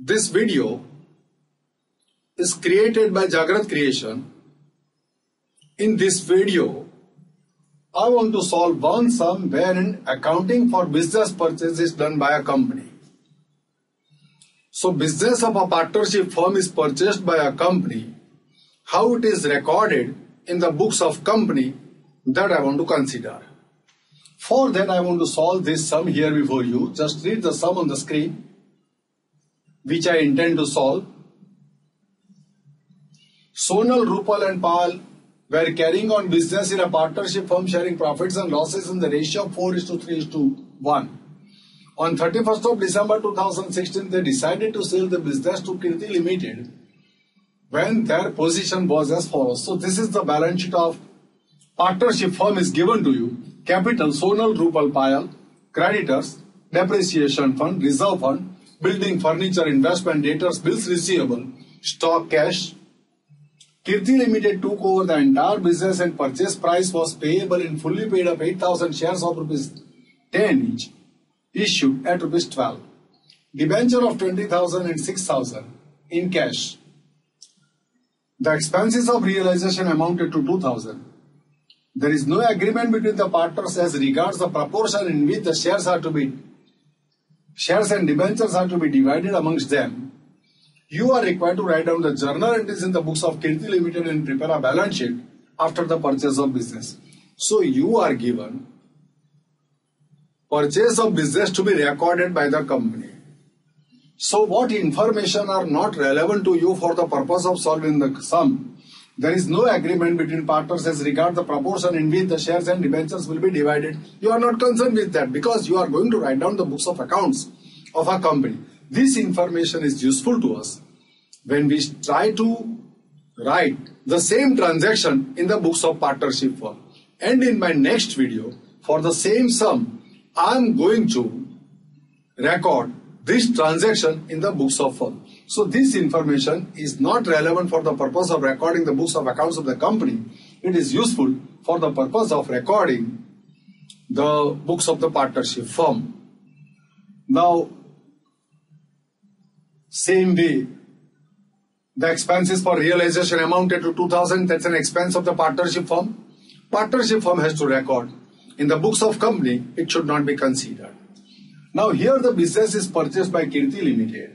This video is created by Jagrat Creation. In this video, I want to solve one sum wherein accounting for business purchase is done by a company. So business of a partnership firm is purchased by a company. How it is recorded in the books of company, that I want to consider. For that, I want to solve this sum here before you. Just read the sum on the screen, which I intend to solve. Sonal, Rupal and Payal were carrying on business in a partnership firm, sharing profits and losses in the ratio of 4:3:1. On 31st of December 2016, they decided to sell the business to Kirti Limited when their position was as follows. So this is the balance sheet of partnership firm is given to you. Capital, Sonal, Rupal, Payal. Creditors, depreciation fund, reserve fund, building, furniture, investment, debtors, bills receivable, stock, cash. Kirti Limited took over the entire business and purchase price was payable in fully paid up 8,000 shares of ₹10 each, issued at ₹12. Debenture of 20,000 and 6,000 in cash. The expenses of realization amounted to 2,000. There is no agreement between the partners as regards the proportion in which the shares and debentures are to be divided amongst them. You are required to write down the journal entries in the books of Kirti Limited and prepare a balance sheet after the purchase of business. So you are given purchase of business to be recorded by the company. So what information are not relevant to you for the purpose of solving the sum? There is no agreement between partners as regards the proportion in which the shares and debentures will be divided. You are not concerned with that because you are going to write down the books of accounts of a company. This information is useful to us when we try to write the same transaction in the books of partnership firm. And in my next video, for the same sum, I am going to record this transaction in the books of firm. So this information is not relevant for the purpose of recording the books of accounts of the company. It is useful for the purpose of recording the books of the partnership firm. Now, same way, the expenses for realization amounted to 2,000. That's an expense of the partnership firm. Partnership firm has to record. In the books of company, it should not be considered. Now here the business is purchased by Kirti Limited.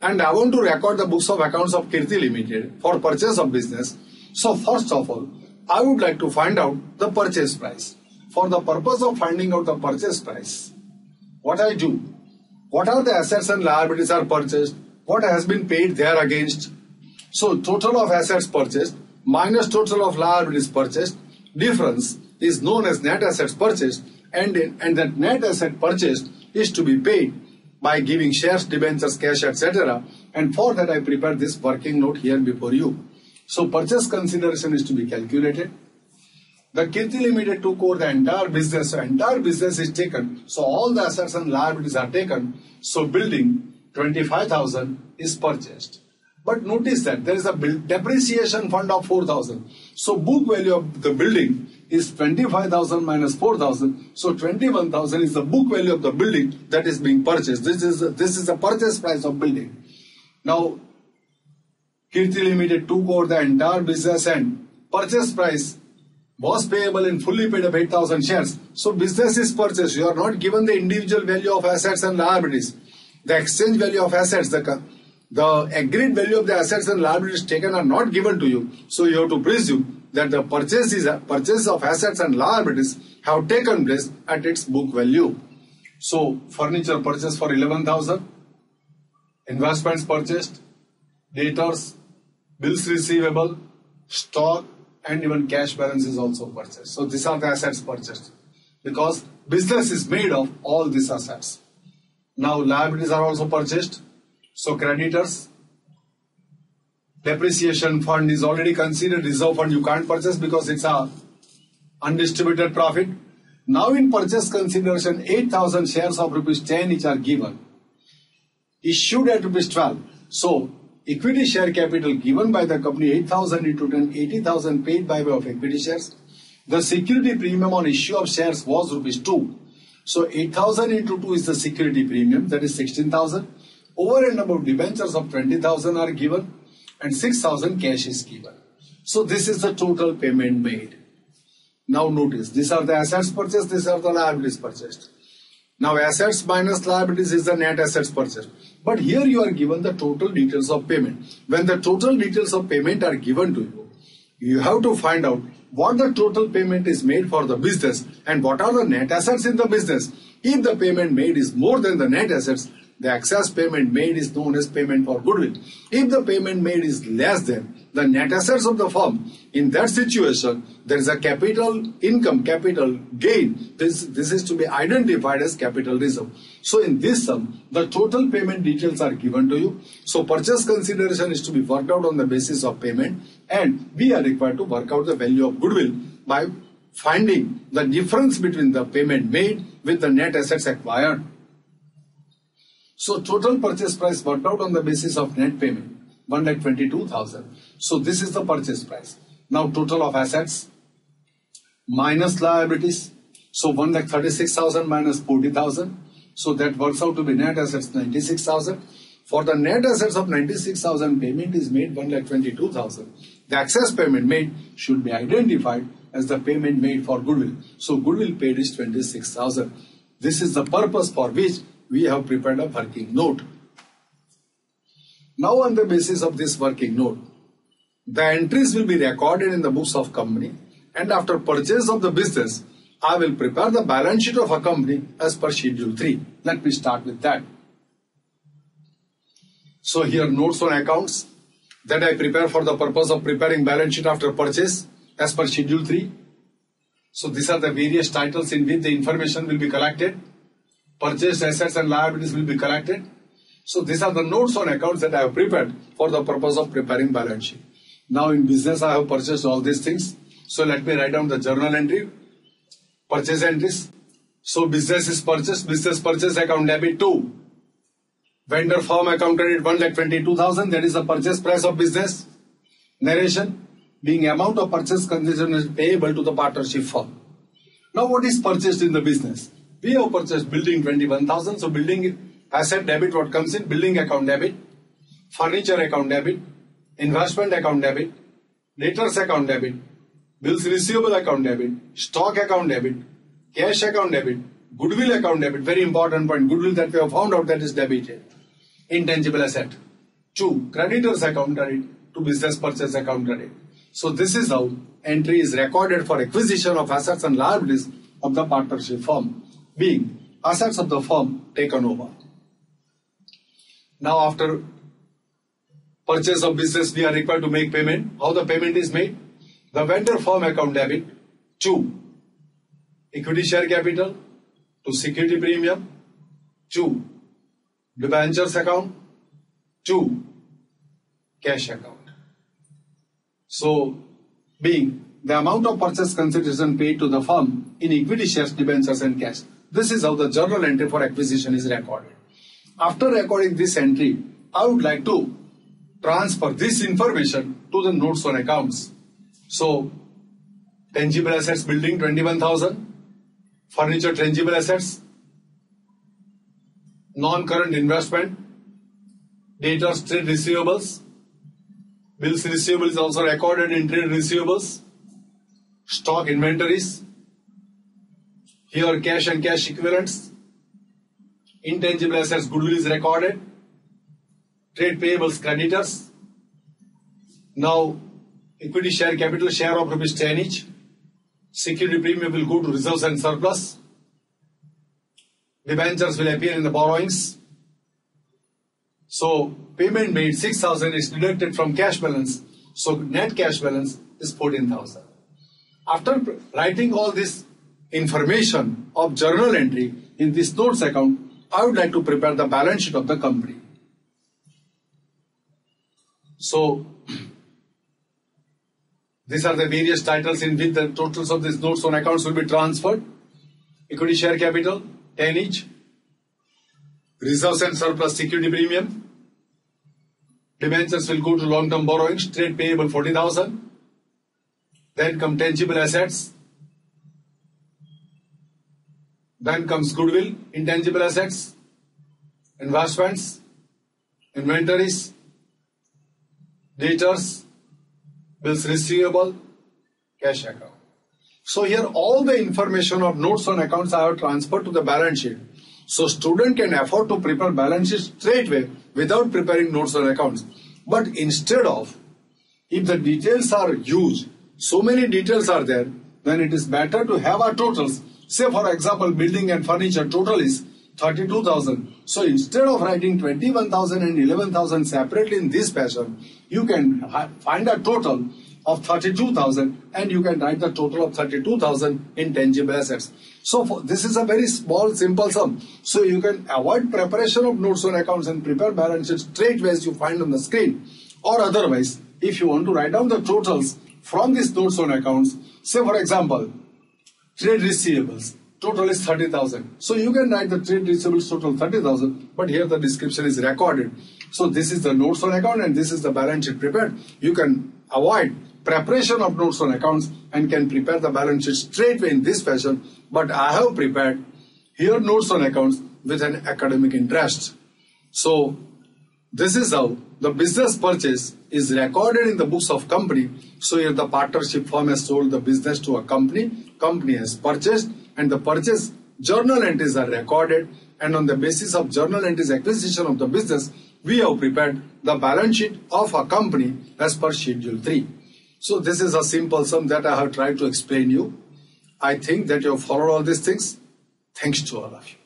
And I want to record the books of accounts of Kirti Limited for purchase of business. So first of all, I would like to find out the purchase price. For the purpose of finding out the purchase price, what I do? What are the assets and liabilities are purchased? What has been paid there against? So total of assets purchased minus total of liabilities purchased, difference is known as net assets purchased, and that net asset purchased is to be paid by giving shares, debentures, cash, etc. And for that I prepared this working note here before you. So purchase consideration is to be calculated. The Kirti Limited took over the entire business. So entire business is taken. So all the assets and liabilities are taken. So building 25,000 is purchased. But notice that there is a depreciation fund of 4,000. So book value of the building is 25,000 minus 4,000. So 21,000 is the book value of the building that is being purchased. This is the purchase price of building. Now, Kirti Limited took over the entire business and purchase price was payable in fully paid up 8,000 shares. So business is purchased. You are not given the individual value of assets and liabilities. The exchange value of assets, the agreed value of the assets and liabilities taken are not given to you. So you have to presume that the purchase of assets and liabilities have taken place at its book value. So furniture purchased for 11,000, investments purchased, debtors, bills receivable, stock, and even cash balance is also purchased. So these are the assets purchased because business is made of all these assets. Now liabilities are also purchased. So creditors, depreciation fund is already considered, reserve fund you can't purchase because it's a undistributed profit. Now in purchase consideration, 8,000 shares of ₹10 each are given, issued at ₹12. So equity share capital given by the company 8,000 into 10, 80,000 paid by way of equity shares. The security premium on issue of shares was ₹2. So 8,000 into 2 is the security premium, that is 16,000. over and above debentures of 20,000 are given and 6,000 cash is given. So this is the total payment made. Now notice, these are the assets purchased, these are the liabilities purchased. Now assets minus liabilities is the net assets purchased. But here you are given the total details of payment. When the total details of payment are given to you, you have to find out what the total payment is made for the business and what are the net assets in the business. If the payment made is more than the net assets, the excess payment made is known as payment for goodwill. If the payment made is less than the net assets of the firm, in that situation, there is a capital income, capital gain. This is to be identified as capital reserve. So in this sum, the total payment details are given to you. So purchase consideration is to be worked out on the basis of payment, and we are required to work out the value of goodwill by finding the difference between the payment made with the net assets acquired. So total purchase price worked out on the basis of net payment, 1,22,000. So this is the purchase price. Now total of assets minus liabilities. So 1,36,000 minus 40,000. So that works out to be net assets 96,000. For the net assets of 96,000, payment is made 1,22,000. The excess payment made should be identified as the payment made for goodwill. So goodwill paid is 26,000. This is the purpose for which we have prepared a working note. Now on the basis of this working note, the entries will be recorded in the books of company, and after purchase of the business, I will prepare the balance sheet of a company as per schedule 3. Let me start with that. So here notes on accounts that I prepare for the purpose of preparing balance sheet after purchase as per schedule 3. So these are the various titles in which the information will be collected. Purchased assets and liabilities will be collected. So these are the notes on accounts that I have prepared for the purpose of preparing balance sheet. Now in business I have purchased all these things. So let me write down the journal entry, purchase entries. So business is purchased, business purchase account debit 2. Vendor firm account credit 1,22,000, that is the purchase price of business. Narration being amount of purchase consideration payable to the partnership firm. Now what is purchased in the business? We have purchased building 21,000, so building asset debit what comes in, building account debit, furniture account debit, investment account debit, debtors account debit, bills receivable account debit, stock account debit, cash account debit, goodwill account debit, very important point, goodwill that we have found out that is debited, intangible asset, 2, creditors account credit to business purchase account credit. So this is how entry is recorded for acquisition of assets and liabilities of the partnership firm, being assets of the firm taken over. Now after purchase of business we are required to make payment. How the payment is made? The vendor firm account debit to equity share capital, to security premium, to debentures account, to cash account. So being the amount of purchase consideration paid to the firm in equity shares, debentures and cash. This is how the journal entry for acquisition is recorded. After recording this entry, I would like to transfer this information to the notes on accounts. So, tangible assets building 21,000, furniture tangible assets, non-current investment, debtors trade receivables, bills receivable is also recorded in trade receivables, stock inventories. Here cash and cash equivalents, intangible assets, goodwill is recorded, trade payables, creditors. Now equity share capital, share of rupees 10 each, security premium will go to reserves and surplus, debentures will appear in the borrowings. So payment made 6,000 is deducted from cash balance, so net cash balance is 14,000. After writing all this information of journal entry in this notes account, I would like to prepare the balance sheet of the company. So these are the various titles in which the totals of these notes on accounts will be transferred. Equity share capital 10 each, reserves and surplus, security premium, debentures will go to long term borrowings, trade payable 40,000, then come tangible assets. Then comes goodwill, intangible assets, investments, inventories, debtors, bills receivable, cash account. So here all the information of notes on accounts I have transferred to the balance sheet. So student can afford to prepare balance sheet straightway without preparing notes on accounts. But instead of, if the details are huge, so many details are there, then it is better to have our totals. Say for example, building and furniture total is 32,000. So instead of writing 21,000 and 11,000 separately in this fashion, you can find a total of 32,000 and you can write the total of 32,000 in tangible assets. So this is a very small, simple sum. So you can avoid preparation of notes on accounts and prepare balance sheets straightway as you find on the screen. Or otherwise, if you want to write down the totals from these notes on accounts, say for example, trade receivables total is 30,000. So you can write the trade receivables total 30,000, but here the description is recorded. So this is the notes on account and this is the balance sheet prepared. You can avoid preparation of notes on accounts and can prepare the balance sheet straightway in this fashion. But I have prepared here notes on accounts with an academic interest. So this is how the business purchase is recorded in the books of company. So here the partnership firm has sold the business to a company, company has purchased, and the purchase journal entries are recorded, and on the basis of journal entries acquisition of the business, we have prepared the balance sheet of a company as per Schedule 3. So this is a simple sum that I have tried to explain you. I think that you have followed all these things. Thanks to all of you.